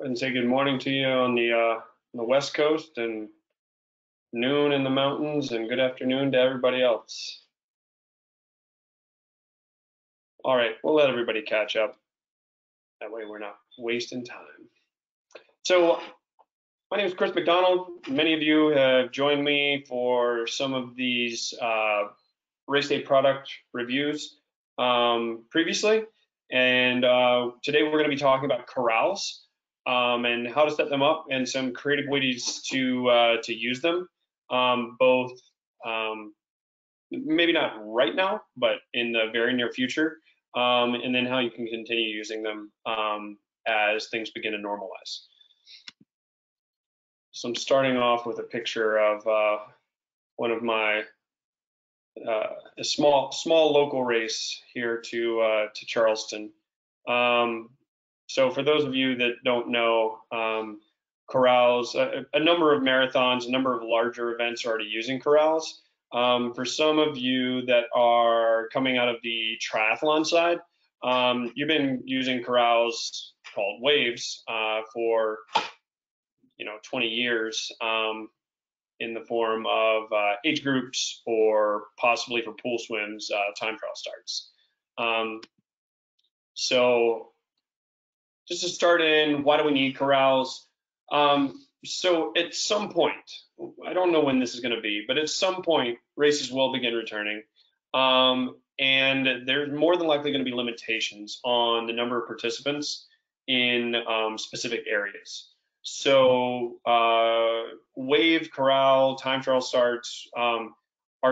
and say good morning to you on the West Coast, and noon in the mountains, and good afternoon to everybody else. All right, we'll let everybody catch up. That way we're not wasting time. So my name is Chris McDonald. Many of you have joined me for some of these race day product reviews previously. And today we're gonna be talking about corrals and how to set them up and some creative ways to use them, both maybe not right now, but in the very near future, and then how you can continue using them as things begin to normalize. So I'm starting off with a picture of one of my a small local race here to Charleston. So for those of you that don't know, corrals, a number of marathons, a number of larger events are already using corrals. For some of you that are coming out of the triathlon side, you've been using corrals called waves for 20 years in the form of age groups, or possibly for pool swims, time trial starts. So just to start in, why do we need corrals? So at some point, I don't know when this is going to be, but at some point races will begin returning, and there's more than likely going to be limitations on the number of participants in specific areas. So wave, corral, time trial starts are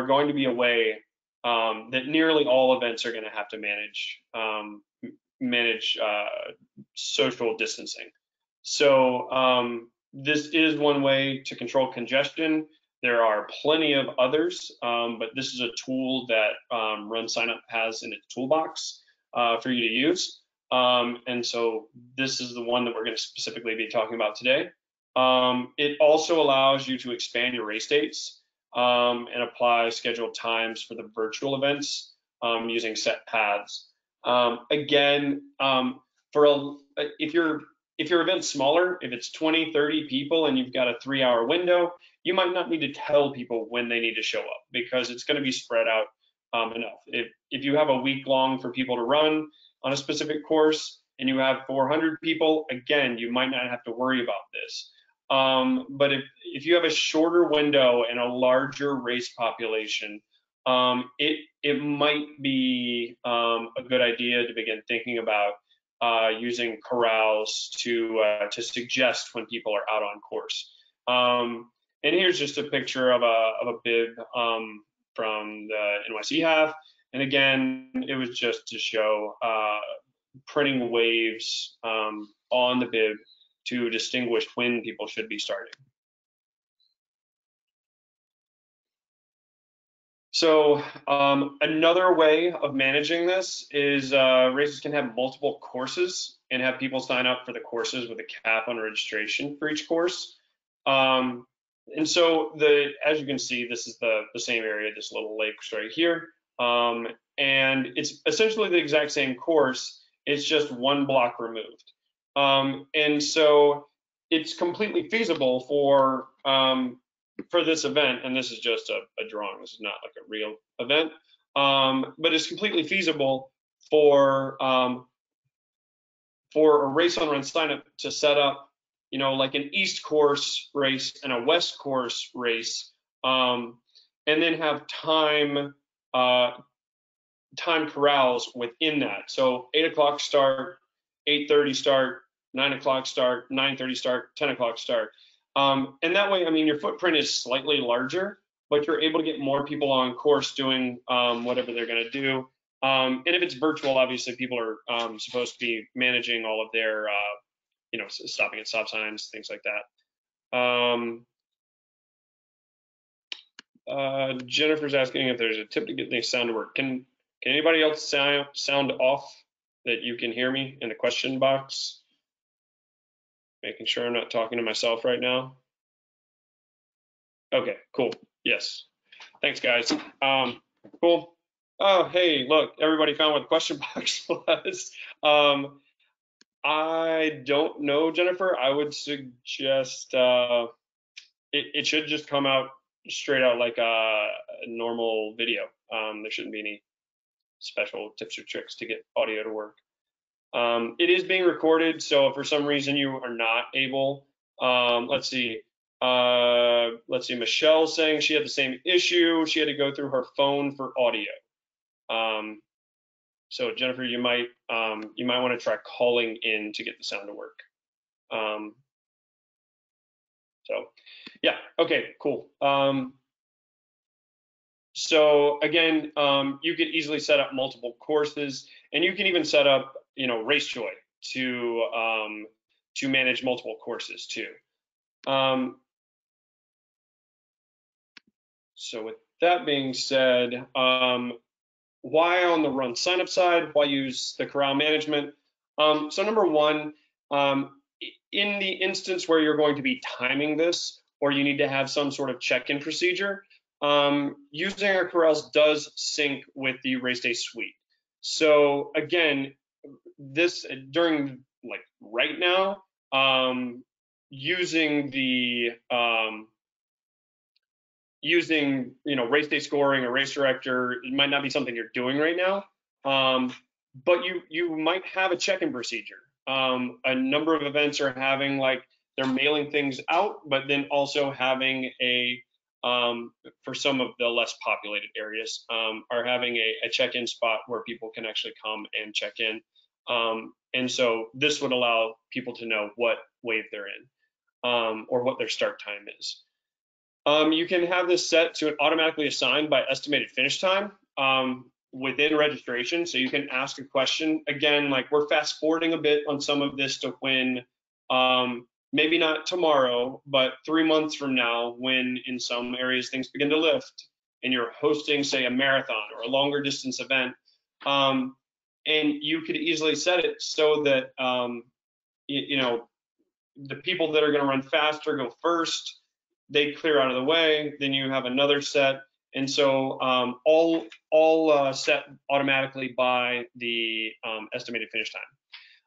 going to be a way that nearly all events are going to have to manage social distancing. So this is one way to control congestion. There are plenty of others, but this is a tool that RunSignup has in its toolbox for you to use. And so this is the one that we're going to specifically be talking about today. It also allows you to expand your race dates and apply scheduled times for the virtual events using set paths. If your event's smaller, if it's 20, 30 people and you've got a 3-hour window, you might not need to tell people when they need to show up because it's going to be spread out enough. If you have a week long for people to run on a specific course and you have 400 people, again, you might not have to worry about this. But if you have a shorter window and a larger race population, it might be a good idea to begin thinking about using corrals to suggest when people are out on course. And here's just a picture of a bib from the NYC half. And again, it was just to show printing waves on the bib to distinguish when people should be starting. So another way of managing this is races can have multiple courses and have people sign up for the courses with a cap on registration for each course. And so as you can see, this is the same area, this little lake right here. And it's essentially the exact same course, it's just one block removed. And so it's completely feasible for this event, and this is just a drawing, this is not like a real event, but it's completely feasible for a race on RunSignup to set up, like an East course race and a West course race, and then have time corrals within that. So 8 o'clock start, 8:30 start, 9 o'clock start, 9:30 start, 10 o'clock start. And that way, I mean, your footprint is slightly larger, but you're able to get more people on course doing whatever they're going to do. And if it's virtual, obviously people are supposed to be managing all of their, stopping at stop signs, things like that. Jennifer's asking if there's a tip to get the sound to work. Can anybody else sound off that you can hear me in the question box? Making sure I'm not talking to myself right now. Okay, cool. Yes. Thanks, guys. Cool. Oh, hey, look, everybody found what the question box was. I don't know, Jennifer. I would suggest it should just come out straight out like a normal video. There shouldn't be any special tips or tricks to get audio to work. It is being recorded, so if for some reason you are not able, let's see, Michelle saying she had the same issue. She had to go through her phone for audio. So Jennifer, you might want to try calling in to get the sound to work. So yeah, okay, cool. So again, you could easily set up multiple courses, and you can even set up, RaceJoy to manage multiple courses too. So with that being said, why on the run signup side? Why use the corral management? So number one, in the instance where you're going to be timing this, or you need to have some sort of check-in procedure, using our corrals does sync with the race day suite. So again, right now, using the race day scoring or race director, it might not be something you're doing right now, but you might have a check-in procedure. A number of events are having they're mailing things out, but then also having a for some of the less populated areas are having a check-in spot where people can actually come and check in. And so this would allow people to know what wave they're in, or what their start time is. You can have this set to an automatically assigned by estimated finish time within registration. So you can ask a question. Again, we're fast forwarding a bit on some of this to when, maybe not tomorrow, but 3 months from now, when in some areas things begin to lift and you're hosting, say, a marathon or a longer distance event. And you could easily set it so that, the people that are going to run faster go first. They clear out of the way, then you have another set, and so all set automatically by the estimated finish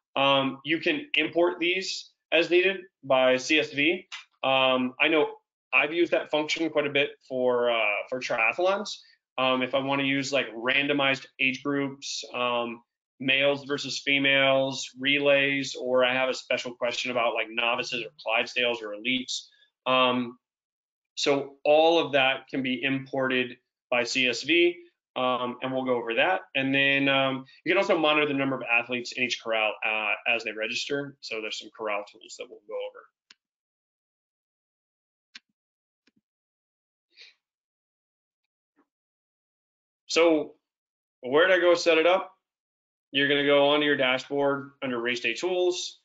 time. You can import these as needed by CSV. I know I've used that function quite a bit for triathlons. If I want to use randomized age groups, males versus females, relays, or I have a special question about novices or Clydesdales or elites. So all of that can be imported by CSV, and we'll go over that. And then you can also monitor the number of athletes in each corral as they register. So there's some corral tools that we'll go over. So where did I go set it up? You're going to go onto your dashboard under race day tools,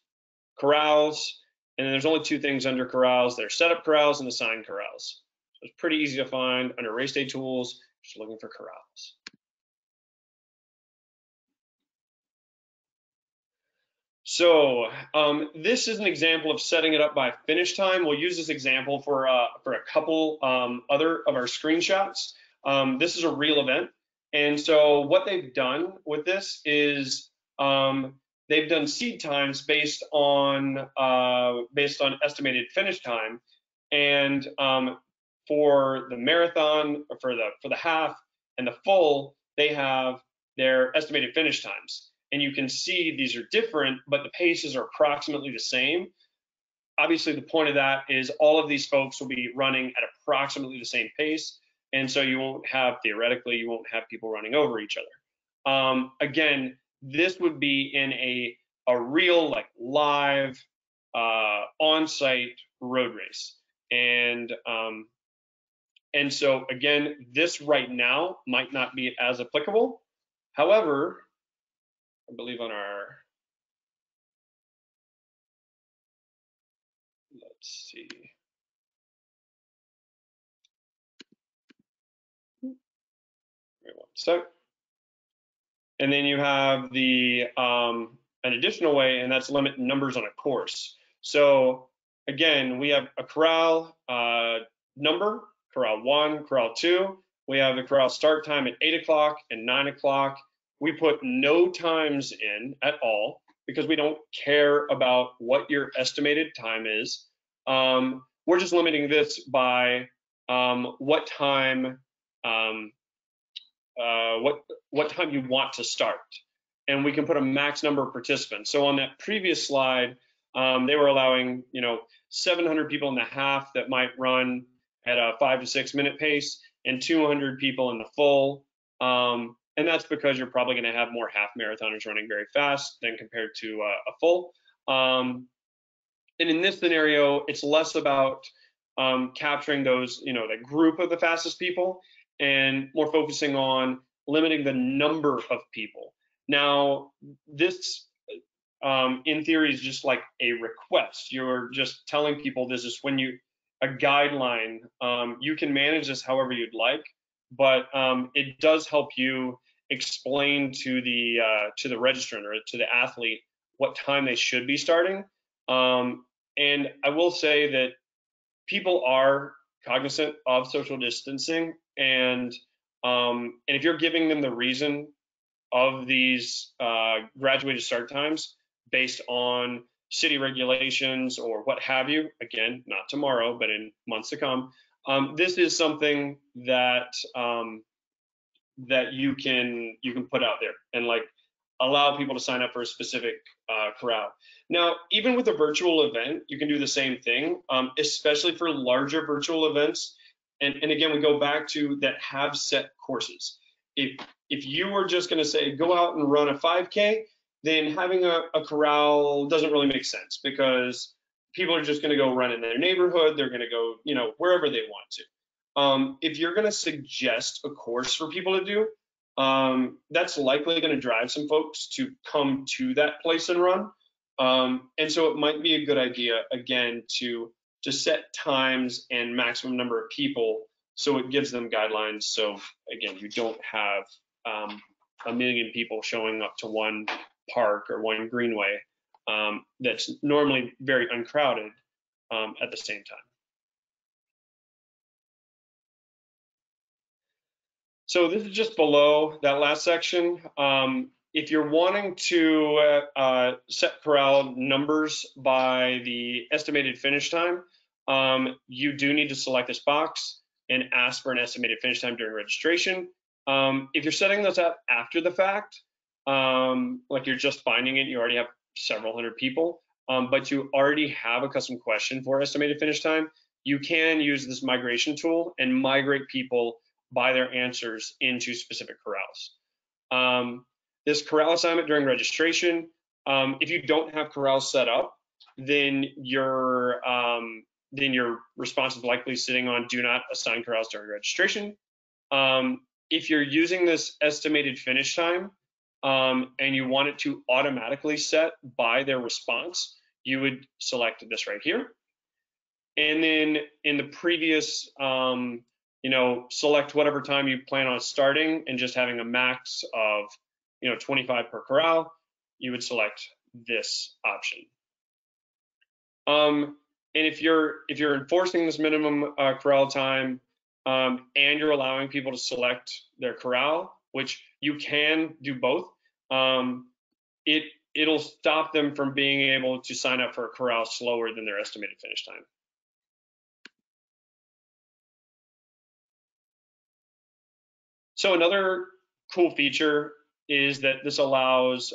corrals, and then there's only two things under corrals. There's setup corrals and assigned corrals. So it's pretty easy to find under race day tools, just looking for corrals. So this is an example of setting it up by finish time. We'll use this example for a couple other of our screenshots. This is a real event. And so what they've done with this is, they've done seed times based on estimated finish time, and for the marathon, or for the half and the full, they have their estimated finish times, and you can see these are different, but the paces are approximately the same. Obviously, the point of that is all of these folks will be running at approximately the same pace, and so you won't have, theoretically, you won't have people running over each other. Again, this would be in a real, live, on-site road race. And so again, this right now might not be as applicable. However, I believe on our, let's see. Wait 1 sec. And then you have the an additional way, and that's limit numbers on a course. So again, we have a corral number, corral 1, corral 2. We have the corral start time at 8 o'clock and 9 o'clock. We put no times in at all. because we don't care about what your estimated time is. We're just limiting this by what time what time you want to start. And we can put a max number of participants. So on that previous slide, they were allowing, 700 people in the half that might run at a 5 to 6 minute pace and 200 people in the full. And that's because you're probably going to have more half marathoners running very fast than compared to a full. And in this scenario, it's less about capturing those, the group of the fastest people and more focusing on limiting the number of people. Now, this in theory is just like a request. You're just telling people this is when you, a guideline. You can manage this however you'd like, but it does help you explain to the registrant or to the athlete what time they should be starting. And I will say that people are cognizant of social distancing, and if you're giving them the reason of these graduated start times based on city regulations or what have you, again, not tomorrow, but in months to come, this is something that that you can put out there and like allow people to sign up for a specific crowd. Now, even with a virtual event, you can do the same thing, especially for larger virtual events. And again, we go back to that have set courses. If you were just going to say go out and run a 5K, then having a corral doesn't really make sense because people are just going to go run in their neighborhood. They're going to go, wherever they want to. If you're going to suggest a course for people to do, that's likely going to drive some folks to come to that place and run. And so it might be a good idea, again, to set times and maximum number of people so it gives them guidelines. So again, you don't have a million people showing up to one park or one greenway that's normally very uncrowded at the same time. So this is just below that last section. If you're wanting to set corral numbers by the estimated finish time, you do need to select this box and ask for an estimated finish time during registration. If you're setting those up after the fact, like you're just finding it, you already have several hundred people, but you already have a custom question for estimated finish time, you can use this migration tool and migrate people by their answers into specific corrals. This corral assignment during registration, if you don't have corrals set up, then your response is likely sitting on do not assign corrals during registration. If you're using this estimated finish time and you want it to automatically set by their response, you would select this right here. And then in the previous, select whatever time you plan on starting and just having a max of 25 per corral, you would select this option. And if you're enforcing this minimum corral time and you're allowing people to select their corral, which you can do both, it'll stop them from being able to sign up for a corral slower than their estimated finish time. So another cool feature is that this allows,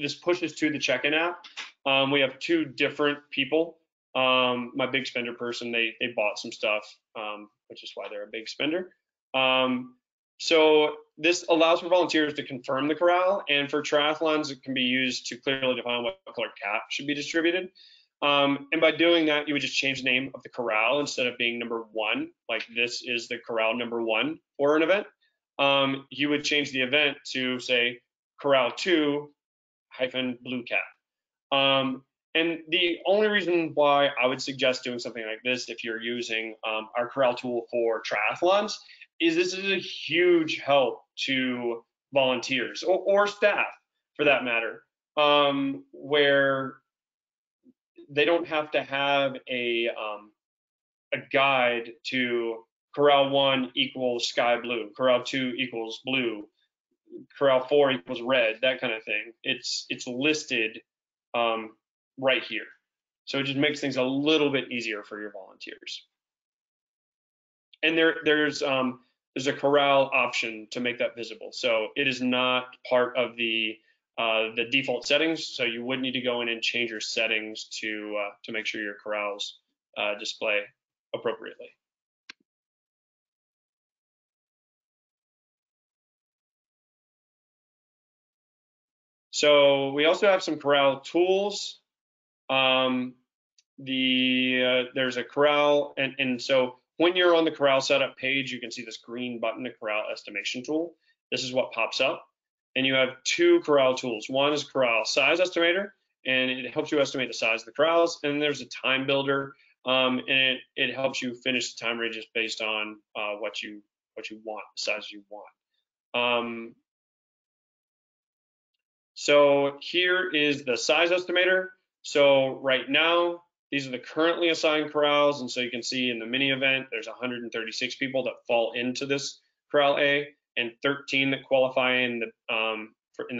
this pushes to the check-in app. We have two different people. My big spender person, they bought some stuff, which is why they're a big spender. So this allows for volunteers to confirm the corral, and for triathlons, it can be used to clearly define what color cap should be distributed. And by doing that, you would just change the name of the corral instead of being number one, like this is the corral number one for an event. You would change the event to say corral 2 - blue cap. And the only reason why I would suggest doing something like this if you're using our corral tool for triathlons is this is a huge help to volunteers or staff for that matter, where they don't have to have a guide to corral 1 equals sky blue, corral 2 equals blue. corral 4 equals red, that kind of thing. It's listed right here. So it just makes things a little bit easier for your volunteers. And there's a corral option to make that visible. So it is not part of the default settings. So you would need to go in and change your settings to make sure your corrals display appropriately. So we also have some corral tools. There's a corral, and so when you're on the corral setup page, you can see this green button, the corral estimation tool. This is what pops up, and you have two corral tools. One is corral size estimator, and it helps you estimate the size of the corrals. And there's a time builder, and it helps you finish the time ranges based on what you want, the size you want. So here is the size estimator. So right now, these are the currently assigned corrals. And so you can see in the mini event, there's 136 people that fall into this corral A and 13 that qualify in the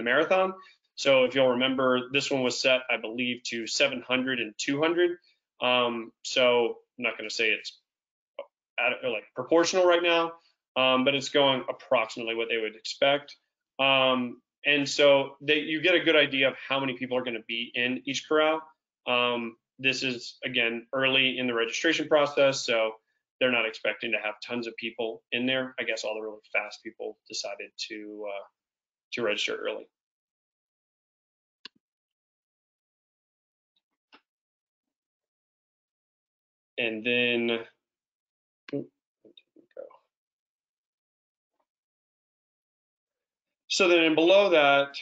marathon. So if you'll remember, this one was set, I believe, to 700 and 200. So I'm not gonna say it's like proportional right now, but it's going approximately what they would expect. And so you get a good idea of how many people are going to be in each corral. This is, again, early in the registration process, so they're not expecting to have tons of people in there. I guess all the really fast people decided to register early. And then so then below that,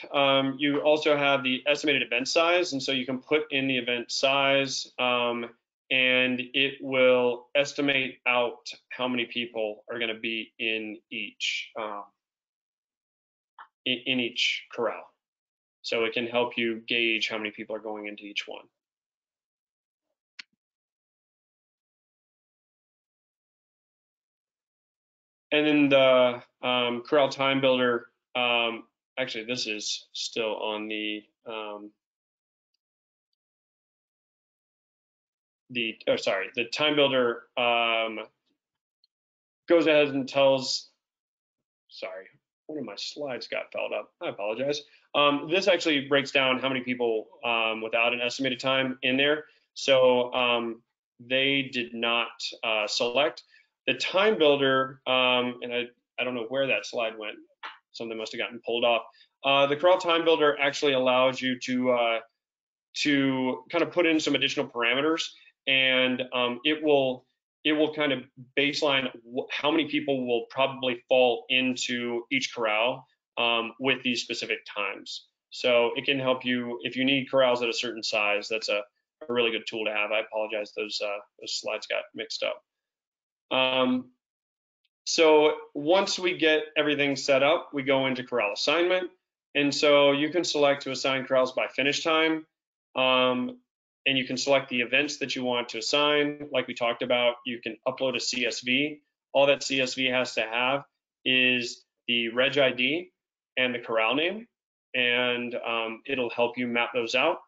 you also have the estimated event size. And so you can put in the event size and it will estimate out how many people are gonna be in each corral. So it can help you gauge how many people are going into each one. And then the corral time builder, actually, this is still on the time builder goes ahead and tells, sorry, one of my slides got fouled up. I apologize. This actually breaks down how many people without an estimated time in there. So they did not select the time builder, and I don't know where that slide went. Something must have gotten pulled off. The corral time builder actually allows you to kind of put in some additional parameters, and it will kind of baseline how many people will probably fall into each corral with these specific times. So it can help you if you need corrals at a certain size. That's a really good tool to have. I apologize, those slides got mixed up. So once we get everything set up, we go into corral assignment. And so you can select to assign corrals by finish time. And you can select the events that you want to assign. Like we talked about, you can upload a CSV. All that CSV has to have is the reg ID and the corral name. And it'll help you map those out.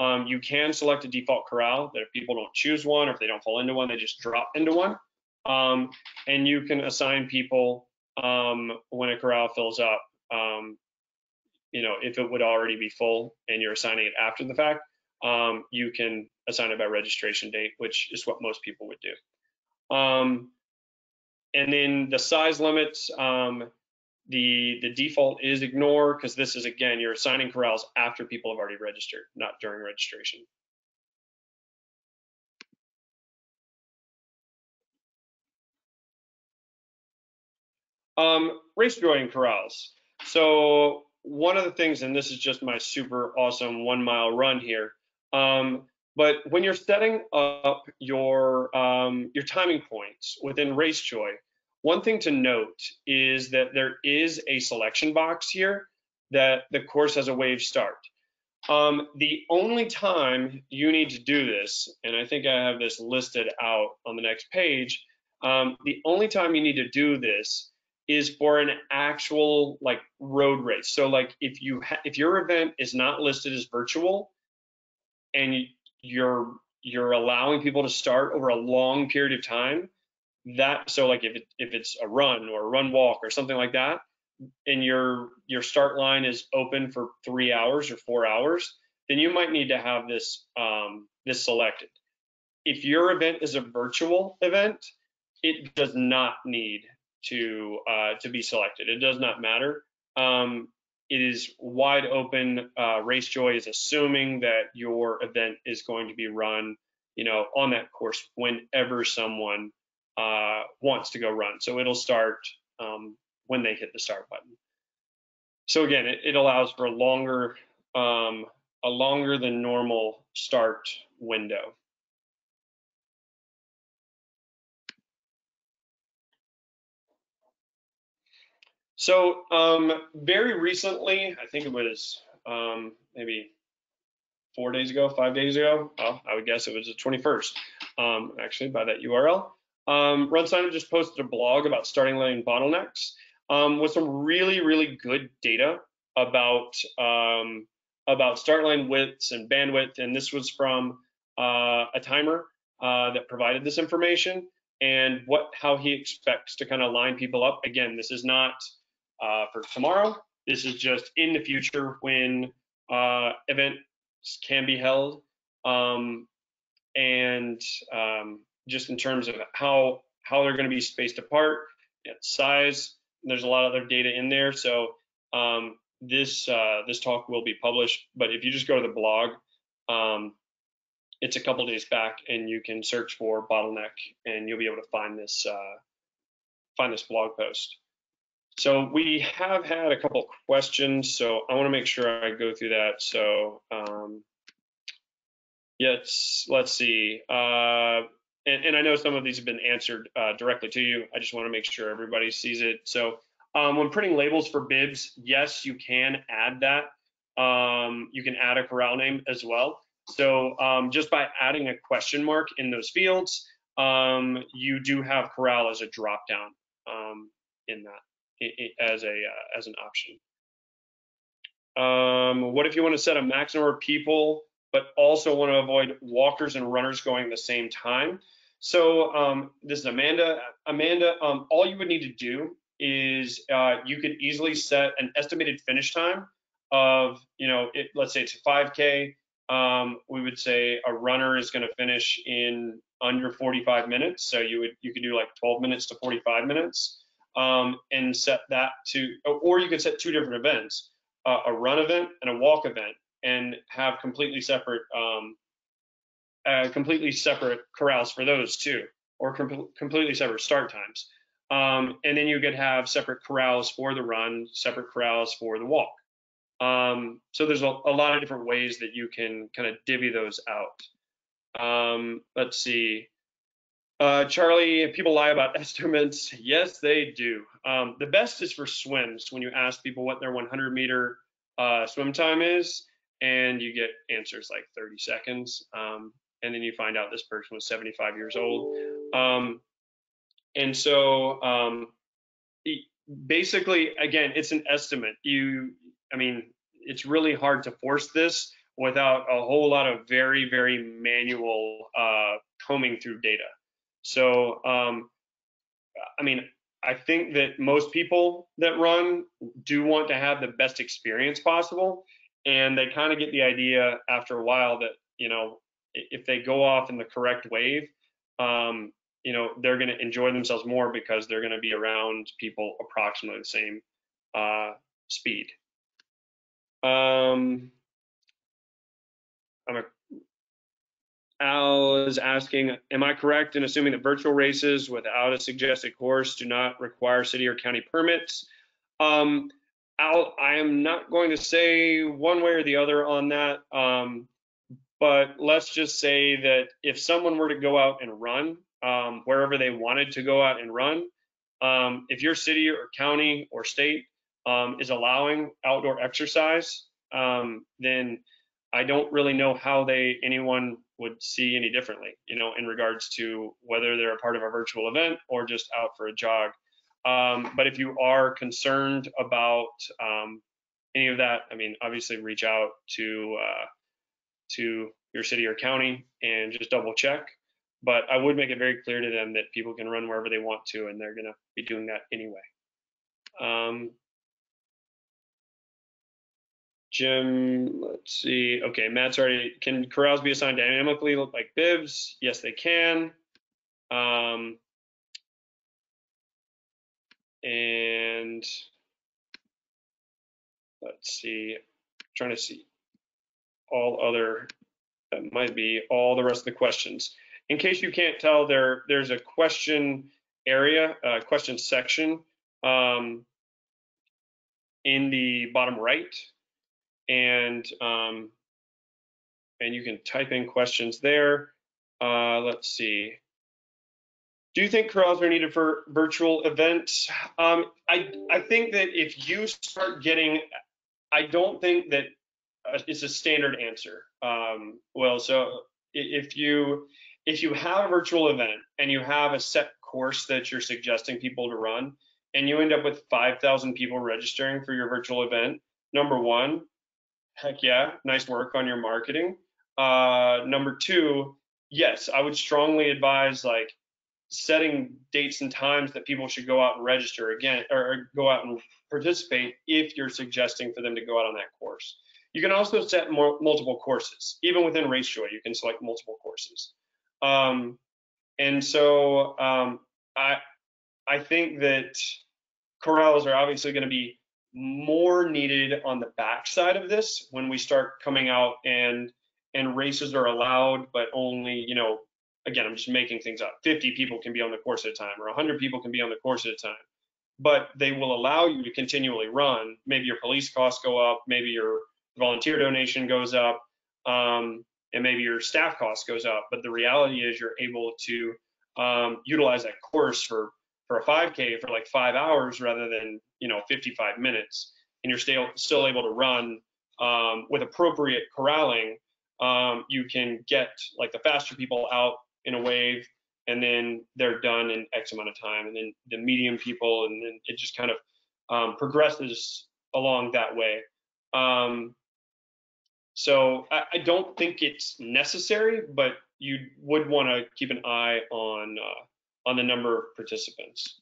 You can select a default corral that if people don't choose one or if they don't fall into one, they just drop into one. And you can assign people when a corral fills up, you know, if it would already be full and you're assigning it after the fact, you can assign it by registration date, which is what most people would do. And then the size limits, the default is ignore, because this is, again, you're assigning corrals after people have already registered, not during registration. RaceJoy and corrals. So one of the things, and this is just my super awesome 1 mile run here, but when you're setting up your timing points within RaceJoy, one thing to note is that there is a selection box here that the course has a wave start. The only time you need to do this, and I think I have this listed out on the next page, the only time you need to do this is for an actual like road race. So like if your event is not listed as virtual and you're allowing people to start over a long period of time, that so like if it's a run or a run walk or something like that, and your start line is open for 3 hours or 4 hours, then you might need to have this this selected. If your event is a virtual event, it does not need to be selected. It does not matter. It is wide open. RaceJoy is assuming that your event is going to be run, you know, on that course whenever someone wants to go run. So it'll start when they hit the start button. So again, it allows for a longer than normal start window. So very recently, I think it was maybe 4 days ago, 5 days ago, well, I would guess it was the 21st, actually by that URL, RunSignup just posted a blog about starting lane bottlenecks with some really, really good data about start line widths and bandwidth. And this was from a timer that provided this information and how he expects to kind of line people up. Again, this is not for tomorrow. This is just in the future when events can be held, and just in terms of how they're going to be spaced apart, size. There's a lot of other data in there. So this talk will be published, but if you just go to the blog, it's a couple days back, and you can search for bottleneck, and you'll be able to find this blog post. So we have had a couple questions, so I want to make sure I go through that. So yes, let's see. And I know some of these have been answered directly to you. I just want to make sure everybody sees it. So when printing labels for bibs, yes, you can add that. You can add a corral name as well. So just by adding a question mark in those fields, you do have corral as a drop down in that as an option. What if you want to set a max number of people, but also want to avoid walkers and runners going at the same time? So this is Amanda. Amanda, all you would need to do is you could easily set an estimated finish time of, you know, let's say it's a 5K. We would say a runner is going to finish in under 45 minutes. So you could do like 12 minutes to 45 minutes and set that to, or you could set two different events, a run event and a walk event, and have completely separate corrals for those two, or completely separate start times. And then you could have separate corrals for the run, separate corrals for the walk. So there's a lot of different ways that you can kind of divvy those out. Let's see. Charlie, if people lie about estimates, yes, they do. The best is for swims, when you ask people what their 100-meter swim time is, and you get answers like 30 seconds. And then you find out this person was 75 years old. And so basically, again, it's an estimate. I mean, it's really hard to force this without a whole lot of very, very manual combing through data. So, I mean, I think that most people that run do want to have the best experience possible. And they kind of get the idea after a while that, you know, if they go off in the correct wave, you know, they're going to enjoy themselves more because they're going to be around people approximately the same speed. Al is asking, am I correct in assuming that virtual races without a suggested course do not require city or county permits? Al, I am not going to say one way or the other on that, but let's just say that if someone were to go out and run, wherever they wanted to go out and run, if your city or county or state is allowing outdoor exercise, then I don't really know how anyone would see any differently, you know, in regards to whether they're a part of a virtual event or just out for a jog. But if you are concerned about any of that, I mean, obviously reach out to your city or county and just double check. But I would make it very clear to them that people can run wherever they want to, and they're going to be doing that anyway. Jim, let's see. Okay, Matt's already, can corrals be assigned dynamically like bibs? Yes, they can. And let's see, I'm trying to see all other, that might be all the rest of the questions. In case you can't tell, there's a question area, question section in the bottom right. And you can type in questions there. Let's see. Do you think corrals are needed for virtual events? I think that if you start getting, I don't think that it's a standard answer. Well, so if you have a virtual event and you have a set course that you're suggesting people to run, and you end up with 5,000 people registering for your virtual event, number one, heck yeah, nice work on your marketing. Number two, yes, I would strongly advise like setting dates and times that people should go out and register again, or go out and participate if you're suggesting for them to go out on that course. You can also set multiple courses. Even within RaceJoy, you can select multiple courses. And so I think that corrals are obviously going to be more needed on the backside of this when we start coming out and races are allowed, but only, you know, again, I'm just making things up. 50 people can be on the course at a time, or 100 people can be on the course at a time, but they will allow you to continually run. Maybe your police costs go up, maybe your volunteer donation goes up, and maybe your staff cost goes up. But the reality is you're able to utilize that course for a 5K for like 5 hours rather than, you know, 55 minutes, and you're still able to run with appropriate corralling. You can get like the faster people out in a wave, and then they're done in X amount of time, and then the medium people, and then it just kind of progresses along that way. So I don't think it's necessary, but you would want to keep an eye on the number of participants.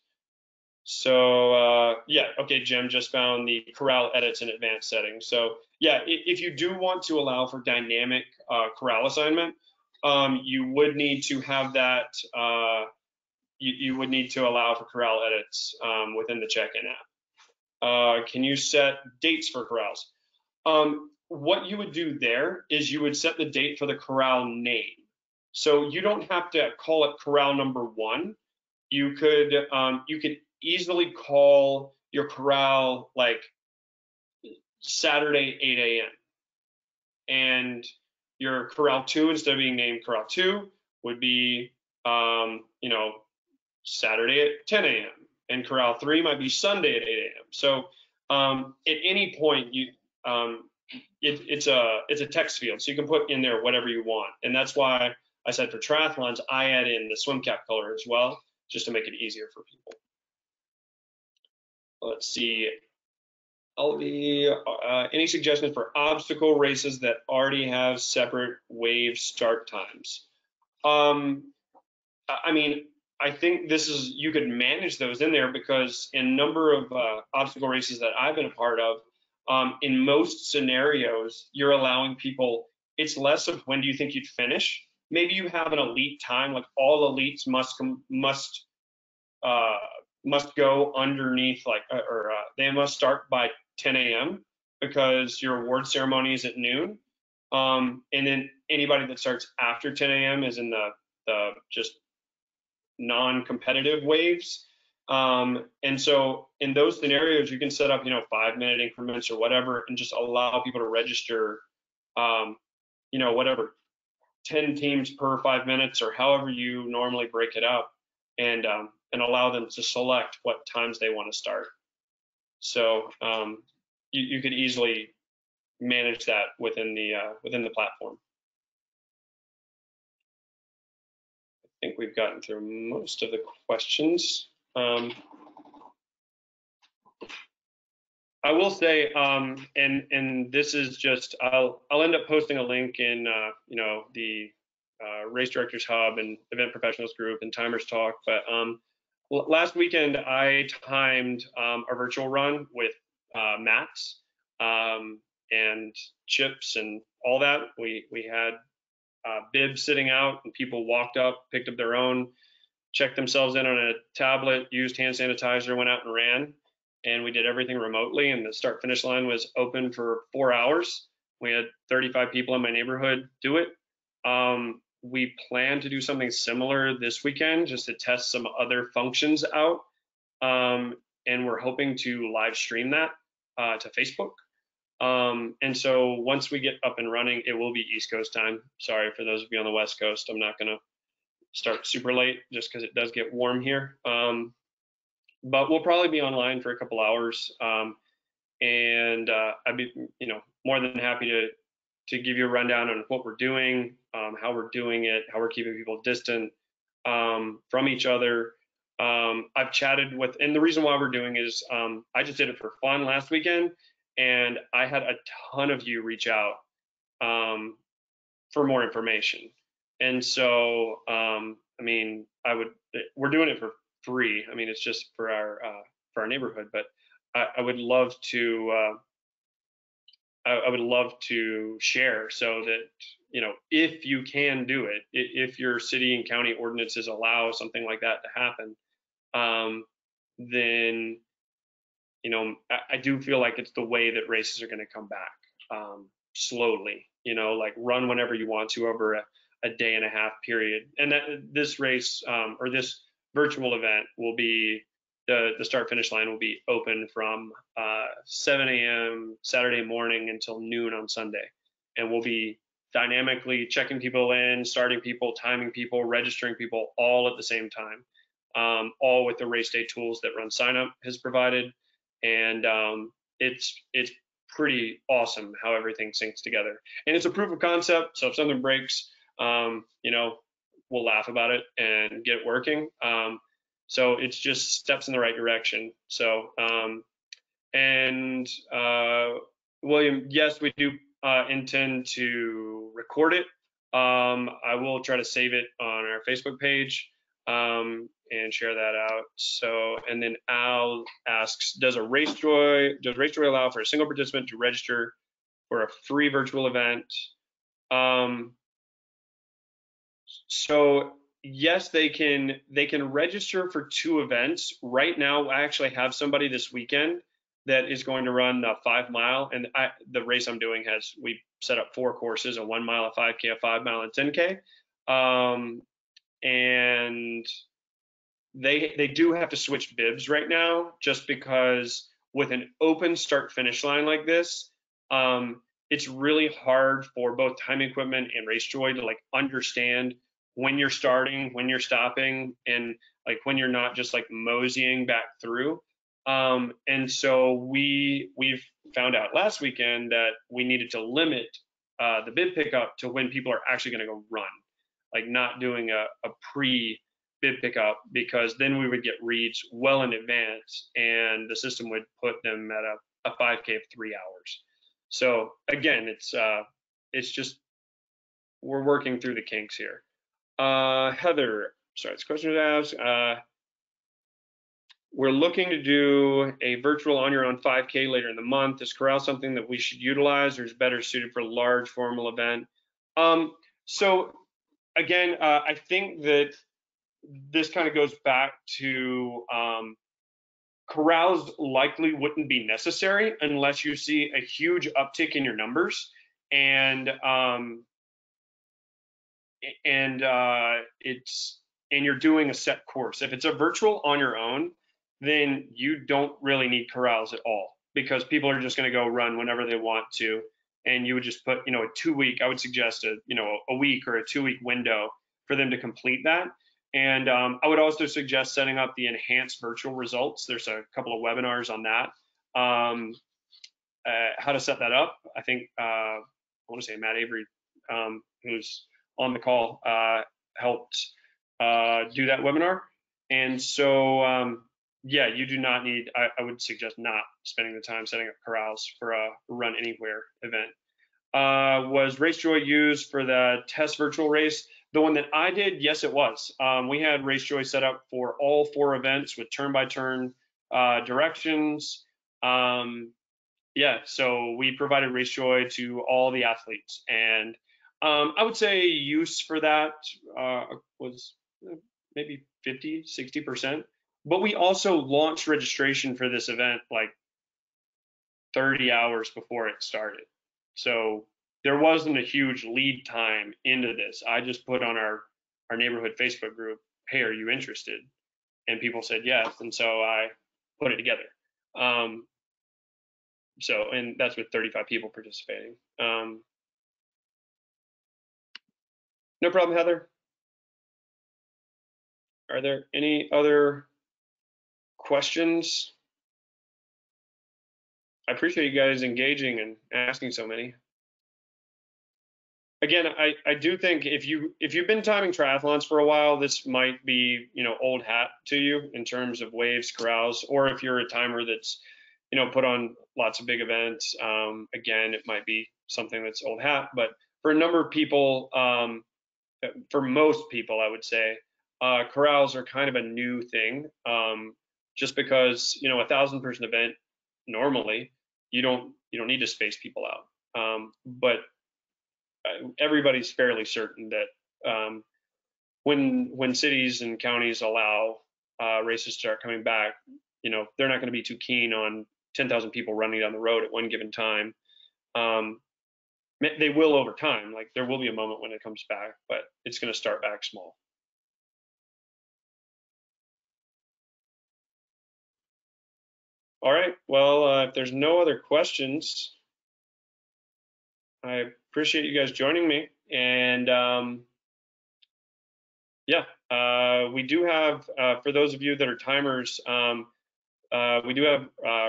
So yeah, okay, Jim just found the corral edits in advanced settings. So yeah, if you do want to allow for dynamic corral assignment, you would need to have that, you would need to allow for corral edits within the check-in app. Can you set dates for corrals? What you would do there is you would set the date for the corral name. So you don't have to call it corral number one. You could easily call your corral like Saturday 8 a.m. and your corral two, instead of being named corral two, would be you know, Saturday at 10 a.m. and corral three might be Sunday at 8 a.m. So at any point you it's a text field, so you can put in there whatever you want, and that's why I said for triathlons, I add in the swim cap color as well, just to make it easier for people. Let's see, any suggestions for obstacle races that already have separate wave start times? I mean, I think this is, you could manage those in there, because in a number of obstacle races that I've been a part of, in most scenarios, you're allowing people, it's less of when do you think you'd finish. Maybe you have an elite time, like all elites must go underneath, like, they must start by 10 a.m. because your award ceremony is at noon. And then anybody that starts after 10 a.m. is in the just non-competitive waves. And so in those scenarios, you can set up, you know, 5-minute increments or whatever, and just allow people to register, you know, whatever, 10 teams per 5 minutes, or however you normally break it up, and allow them to select what times they want to start. So you could easily manage that within the platform. I think we've gotten through most of the questions. I will say, and this is just, I'll end up posting a link in, the Race Directors Hub and Event Professionals Group and Timers Talk. But last weekend I timed a virtual run with Matt's and chips and all that. We had bibs sitting out, and people walked up, picked up their own, checked themselves in on a tablet, used hand sanitizer, went out and ran. And we did everything remotely, and the start finish line was open for 4 hours. We had 35 people in my neighborhood do it. We plan to do something similar this weekend just to test some other functions out. And we're hoping to live stream that to Facebook. And so once we get up and running, it will be East Coast time. Sorry for those of you on the West Coast, I'm not gonna start super late just because it does get warm here. But we'll probably be online for a couple hours, and I'd be, more than happy to give you a rundown on what we're doing, how we're doing it, how we're keeping people distant from each other. I've chatted with, and the reason why we're doing is I just did it for fun last weekend, and I had a ton of you reach out for more information, and so we're doing it for free. I mean, it's just for our neighborhood, but I would love to share so that, if you can do it, if your city and county ordinances allow something like that to happen, then, I do feel like it's the way that races are going to come back slowly, like run whenever you want to over a day and a half period. And that this race or this virtual event will be, the start finish line will be open from 7 a.m. Saturday morning until noon on Sunday. And we'll be dynamically checking people in, starting people, timing people, registering people all at the same time, all with the race day tools that RunSignup has provided. And it's pretty awesome how everything syncs together. And it's a proof of concept, so if something breaks, we'll laugh about it and get working. So it's just steps in the right direction. So, William, yes, we do intend to record it. I will try to save it on our Facebook page and share that out. So, and then Al asks, does RaceJoy allow for a single participant to register for a free virtual event? So yes, they can register for 2 events. Right now, I actually have somebody this weekend that is going to run the 5 mile, and the race I'm doing has, we set up 4 courses: a 1 mile, a 5K, a 5 mile, and 10K. And they do have to switch bibs right now, just because with an open start finish line like this, it's really hard for both Time Equipment and RaceJoy to understand when you're starting, when you're stopping, and when you're not just moseying back through. And so we've found out last weekend that we needed to limit the bib pickup to when people are actually going to go run, not doing a pre-bib pickup, because then we would get reads well in advance, and the system would put them at a 5K of 3 hours. So again, it's just, we're working through the kinks here. Heather, sorry, this question was asked. We're looking to do a virtual on your own 5K later in the month. Is Corral something that we should utilize, or is better suited for a large formal event? So again, I think that this kind of goes back to, corrals likely wouldn't be necessary unless you see a huge uptick in your numbers, and you're doing a set course. If it's a virtual on your own, then you don't really need corrals at all, because people are just going to go run whenever they want to, and you would just put a 2-week, I would suggest a week or a 2-week window for them to complete that. And I would also suggest setting up the enhanced virtual results. There's a couple of webinars on that, how to set that up. I think, I want to say Matt Avery, who's on the call, helped do that webinar. And so yeah, you do not need, I would suggest not spending the time setting up corrals for a run anywhere event. Was RaceJoy used for the test virtual race? The one that I did, yes, it was. We had RaceJoy set up for all four events with turn-by-turn directions. Yeah, so we provided RaceJoy to all the athletes, and I would say use for that was maybe 50, 60%. But we also launched registration for this event like 30 hours before it started. So there wasn't a huge lead time into this. I just put on our neighborhood Facebook group, hey, are you interested? And people said yes, and so I put it together. So, and that's with 35 people participating. No problem, Heather. Are there any other questions? I appreciate you guys engaging and asking so many. Again, I do think if you've been timing triathlons for a while, this might be, you know, old hat to you in terms of waves, corrals, or if you're a timer that's, you know, put on lots of big events, again, it might be something that's old hat. But for a number of people, for most people, I would say, corrals are kind of a new thing, just because, you know, a 1,000-person event normally you don't need to space people out, but everybody's fairly certain that when cities and counties allow races to start coming back, you know, they're not going to be too keen on 10,000 people running down the road at one given time. They will over time, like there will be a moment when it comes back, but it's going to start back small. All right, well, if there's no other questions, I appreciate you guys joining me. And yeah, we do have, for those of you that are timers, we do have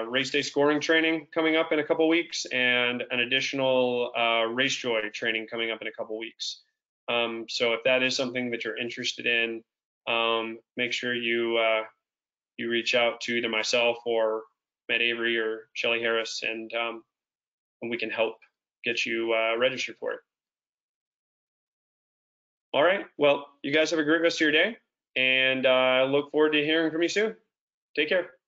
race day scoring training coming up in a couple weeks, and an additional RaceJoy training coming up in a couple weeks. So if that is something that you're interested in, make sure you, you reach out to either myself or Matt Avery or Shelley Harris, and we can help get you registered for it. All right, well, you guys have a great rest of your day, and I look forward to hearing from you soon. Take care.